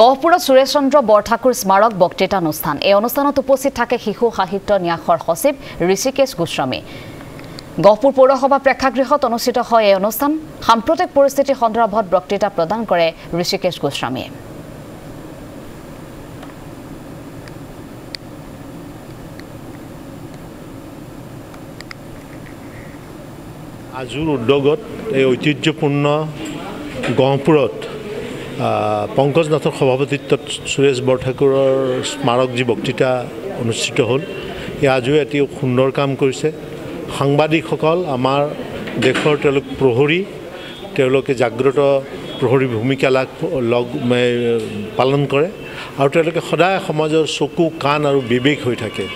গহপুর সুৰেশ চন্দ্ৰ বৰঠাকুৰ স্মারক বক্তৃতা অনুষ্ঠান। এই অনুষ্ঠানত উপস্থিত থাকে শিশু সাহিত্য ন্যাসৰ সচিব ঋষিকেশ গোস্বামী। গহপুর পৌরসভা প্রেক্ষাগৃহত অনুষ্ঠিত হয় এই অনুষ্ঠান। সাম্প্রতিক পরিস্থিতি সন্দর্ভত বক্তৃতা প্রদান করে ঋষিকেশ গোস্বামী। আজিৰ উদ্যোগত এই ঐতিহ্যপূর্ণ গহপুরত पंकज नाथर सभापतित्व सुरेश बरठाकुर स्मारक जी बक्तृता अनुष्ठित हल। ये आज एटी सुंदर काम करिसे। सांबादिकসকল आमार देशर तेलोक प्रहरी तेलोके जाग्रत प्रहरी भूमिका पालन करे और तेलोके सदाय समाजर चकु कान और विवेक हो थाके।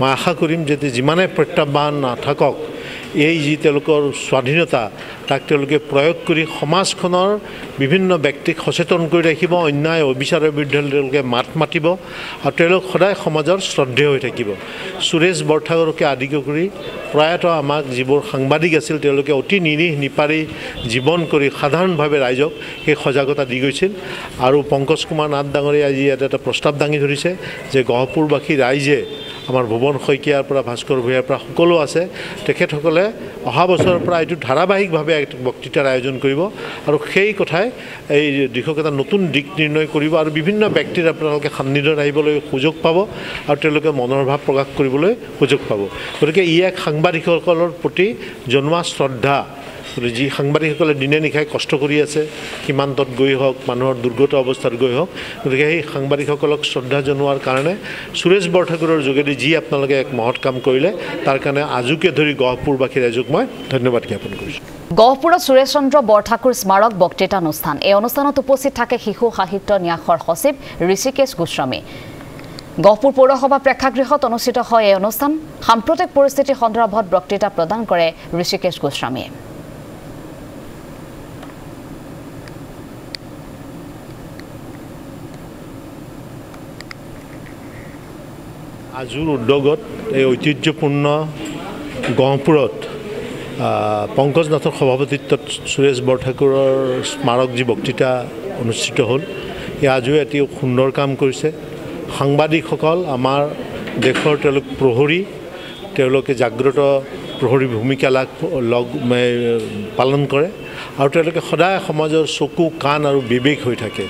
मैं आशा करिम जे जिमाने प्रत्याह्वान नाथाकक এই जी तेलोकर स्वाधीनता ताक तेलोके प्रयोग करी समाजखनर विभिन्न व्यक्तिक सचेतन करि राखिब, अन्याय अविचार बिरुद्धे मात मातिब और तेलोक सदाय समाजर श्रद्धेय हो थाकिब। सुरेश बरठाकुरके आदि करि प्रायत आमाक जीवर सांबादिक आसिल तेलोके अति निरीह निपारी जीवन करि साधारण भावे राइजक हे सजागता दि गइसिल। और पंकज कुमार नाथ डांगरी आज एटा प्रस्ताव दांगी धरिसे जे गहपुरबासी राइजे आमार भुवन शइकियार परा भास्कर भुयार परा सकलो आछे तेखेतসকলে अहा बछर परा एतु धाराबाहिक भावे बक्तृतार आयोजन करिब और सेई कथाय एई दिखकता नतुन दिक निर्णय करिब और विभिन्न व्यक्तिर आपनालोके सान्निध्য आइबोलै सुजोग पाब और तेलोके मनर भाव प्रकाश करिबोलै सुजोग पाब। गतिके इ एक सांबादिकসকলৰ প্ৰতি জন্মা শ্ৰদ্ধা। जी सांबादिकসকলে दिने निशाय कष्ट करि आछे, सीमान्तत गई हक मानुहर दुर्गत अवस्थात गई हक। गतिके सेई सांबादिकসকলক श्रद्धा जनार कारणे सुरेश बरठाकुरर जोगेदि जी आपनालोके एक महत् काम करिले तार कारणे आजुके धरि गहपुरबासी राइजक मैं धन्यवाद ज्ञापन करिছোঁ। गहपुर सुरेश चंद्र बरठाकुर स्मारक बक्तृता अनुष्ठान। এই অনুষ্ঠানত উপস্থিত থাকে শিশু সাহিত্য ন্যাসৰ সচিব ঋষিকেশ গোস্বামী। গহপুর পৌরসভা প্রেক্ষাগৃহত অনুষ্ঠিত হয় এই অনুষ্ঠান। সাম্প্রতিক পরিস্থিতি সন্দর্ভত বক্তৃতা প্রদান করে ঋষিকেশ গোস্বামী। আজিৰ উদ্যোগত এই ঐতিহ্যপূর্ণ গহপুরত পঙ্কজ নাথর সভাপতিত্ব সুৰেশ বৰঠাকুর স্মারক जी বক্তৃতা অনুষ্ঠিত হল। ये आज এটি সুন্দর কাম করিছে। সাংবাদিকসকল आमार দেশৰ তেলোক প্রহৰী तेलोके जाग्रत प्रहरी भूमिका पालन करे और तेलोके सदाय समाजर चकु कान और विवेक हो थाके।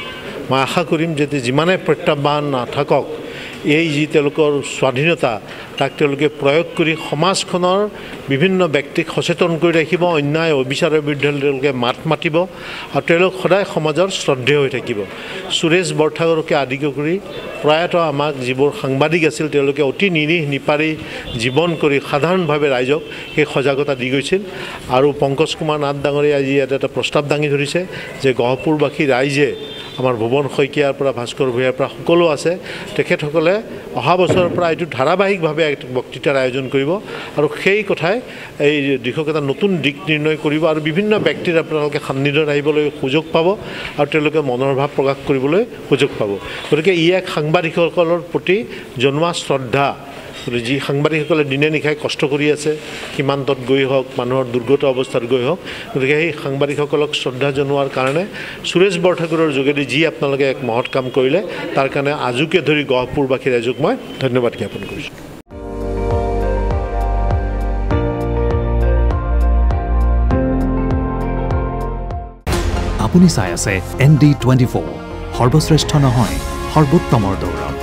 मैं आशा करिम जे जिमाने प्रत्याह्वान नाथाकक এই जी तेलोकर स्वाधीनता ताक तेलोके प्रयोग करी समाजखनर विभिन्न व्यक्तिक सचेतन करि राखिब, अन्याय अविचार बिरुद्धे मात मातिब और तेलोक सदाय समाजर श्रद्धेय हो थाकिब। सुरेश बरठाकुरके आदि करि प्रायत आमाक जीवर सांबादिक आसिल तेलोके अति निरीह निपारी जीवन करि साधारण भावे राइजक हे सजागता दि गइसिल। और पंकज कुमार नाथ डांगरी आज एटा प्रस्ताव दांगी धरिसे जे गहपुरबासी राइजे आमार भुवन शइकियार परा भास्कर भुयार परा सकलो आछे तेखेतসকলে अहा बछर परा एतु धाराबाहिक भावे बक्तृतार आयोजन करिब और सेई कथाय एई दिखकता नतुन दिक निर्णय करिब और विभिन्न व्यक्तिर आपनालोके सान्निध्য आइबोलै सुजोग पाब और तेलोके मनर भाव प्रकाश करिबोलै सुजोग पाब। गतिके इ एक सांबादिकসকলৰ প্ৰতি জন্মা শ্ৰদ্ধা। जी सांबादिकসকলে दिने निशाय कष्ट करि आछे, सीमान्तत गई हक मानुहर दुर्गत अवस्थात गई हक। गतिके सेई सांबादिकসকলক श्रद्धा जनार कारणे सुरेश बरठाकुरर जोगेदि जी आपनालोके एक महत् काम करिले तार कारणे आजुके धरि गहपुरबासी राइजक मैं धन्यवाद ज्ञापन करिছোঁ। আপুনি চাই আছে ND24 সর্বশ্রেষ্ঠ নহয় সর্বোত্তমৰ দৌৰ।